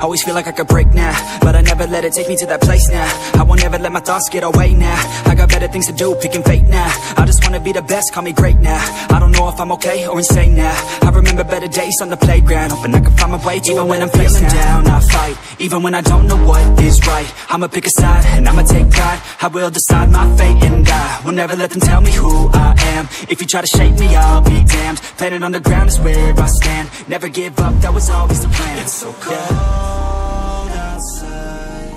I always feel like I could break now, but I never let it take me to that place now. I won't ever let my thoughts get away now. I got better things to do, picking fate now. I just wanna be the best, call me great now. I don't know if I'm okay or insane now. I remember better days on the playground, hoping I can find my way. Even when I'm feeling down, I fight. Even when I don't know what is right, I'ma pick a side and I'ma take pride. I will decide my fate and die. Will never let them tell me who I am. If you try to shape me, I'll be damned. Planet on the ground is where I stand. Never give up, that was always the plan. It's so cold outside,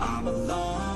I'm alone.